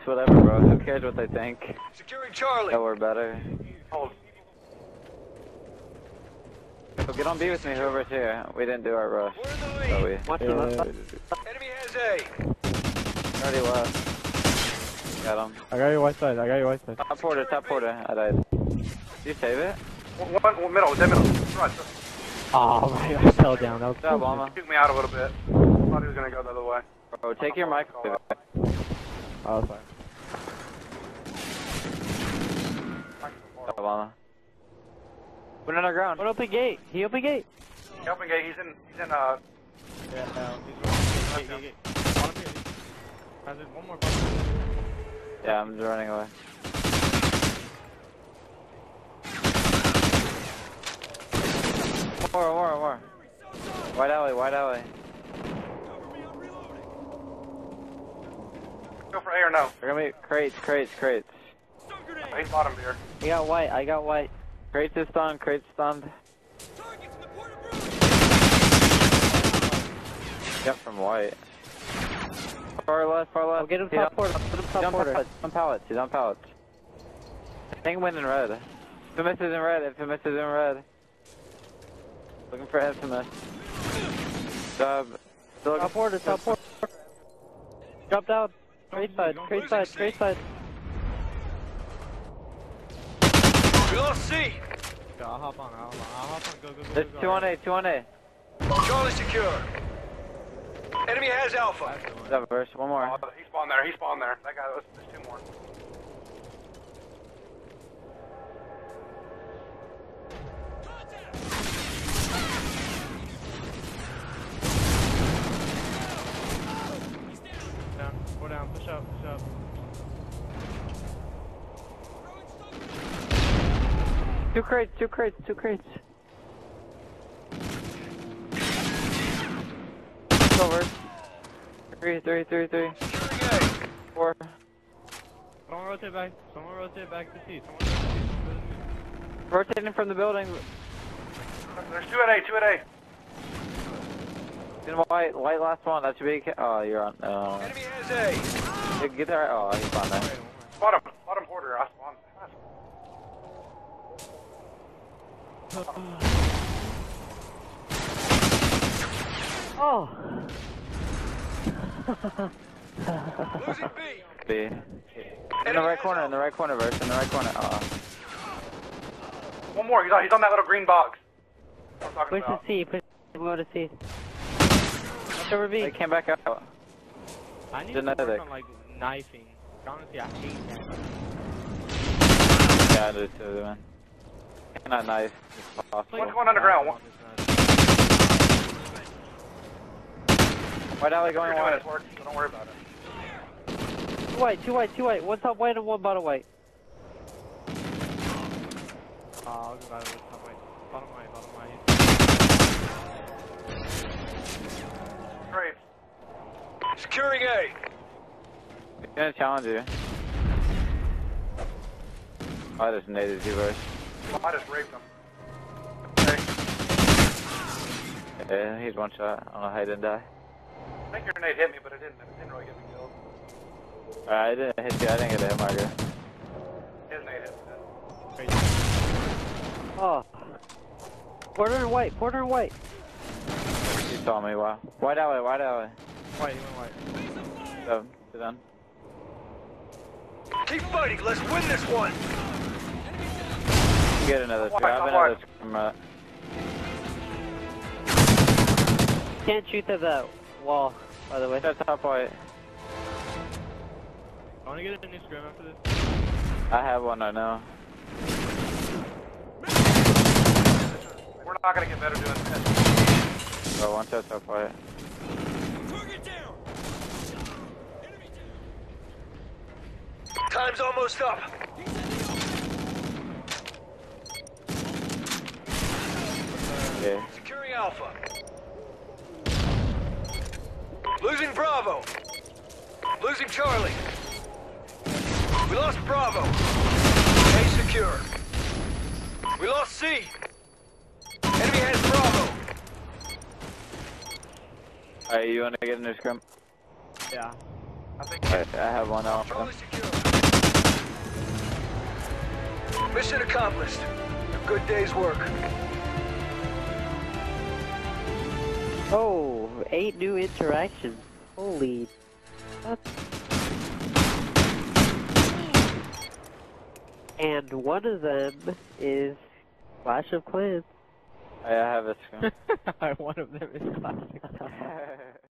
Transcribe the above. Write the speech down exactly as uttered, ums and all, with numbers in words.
it's whatever, bro. Who cares what they think? Securing Charlie. No, we're better. Hold. So get on B with me, whoever's here. We didn't do our rush. So we... Watch yeah. the Enemy has A. Already left. Got him. I got your white side. I got your white side. Top porter. Top porter. I died. Did you save it? One, one middle. Dead middle. Right. Oh my God! I fell down. That was that bomb. Cool. Took me out a little bit. I thought he was gonna go the other way. Bro, take your mic. Oh, sorry. Obama. Put it on our ground. What open gate? He open gate. He open gate. He's in. He's in. Uh. Yeah. No. He's running. Gate, gate, gate. One more. Yeah, I'm just running away. More, more, more. Wide alley. Wide alley. Go for A or no? They're gonna be crates, crates, crates. I got him here. I got white, I got white. Crates is stunned, crates stunned. Target to the port of room. Yep, from white. Far left, far left. I'll get him top porter. Put him top porter. He's on pallets, he's on pallets. I think I'm winning red. Infamous is in red, Infamous is in red. Looking for Infamous. Sub. Top porter, top porter. Drop down. Straight side, straight side, straight side. We'll see. Yeah, I'll hop on, I'll hop on, I'll hop on, go, go, go. There's go, two go. on A, two on A. Charlie secure. Enemy has Alpha. That verse, one more. Oh, he spawned there, he spawned there. That guy, was, there's two more. Go down, push up, push up. Two crates, two crates, two crates. It's over. Three, three, three, three. Four. Someone rotate back. Someone rotate back to C. Someone rotate back to C. Rotating from the building. There's two at A, two at A. White, white last one, that should be a oh, you're on, no. Enemy has A! Get there, oh, he's on there. Bottom, bottom border, I spawned. Oh! Losing B! B. In the right corner, in the right corner, verse, in the right corner, oh. One more, he's on, he's on that little green box. I'm talking push about. To C, push below to C. Over B. They came back out. I need Genetic. to work on like knifing. Honestly, I hate that. Yeah, I do too, man. Cannot knife. What's going underground? One. White alley going wide. So don't worry about it. Two white, two white, two white. One top white and one bottom white. Oh, I'll go bottom white. Bottom white, bottom white. Great. Securing A. He's gonna challenge you. I just naded you, bro. I just raped him. Okay. Yeah, he's one shot. I don't know how he didn't die. I think your grenade hit me, but it didn't. It didn't really get me killed. Alright, I didn't hit you. I didn't get a hit marker. His grenade hit me. Oh. Porter and white. Porter and white. You saw me, wow. Wide alley, wide alley. White, you went white. So, you're done. Keep fighting, let's win this one! Get another screw, I have another screw right. Can't shoot through that wall, by the way. That's top white. I wanna get a new scrim after this. I have one right now. We're not gonna get better doing this. Bro, one shot so far. Target down. Enemy down. Time's almost up. Okay. Securing Alpha. Losing Bravo. Losing Charlie. We lost Bravo. A secure. We lost C. Enemy has Bravo. Alright, you wanna get in this scrim? Yeah. Alright, I have one off. Mission accomplished. A good day's work. Oh, eight new interactions. Holy. That's... And one of them is Clash of Clans. I have a screen. One of them is Clash of Clans.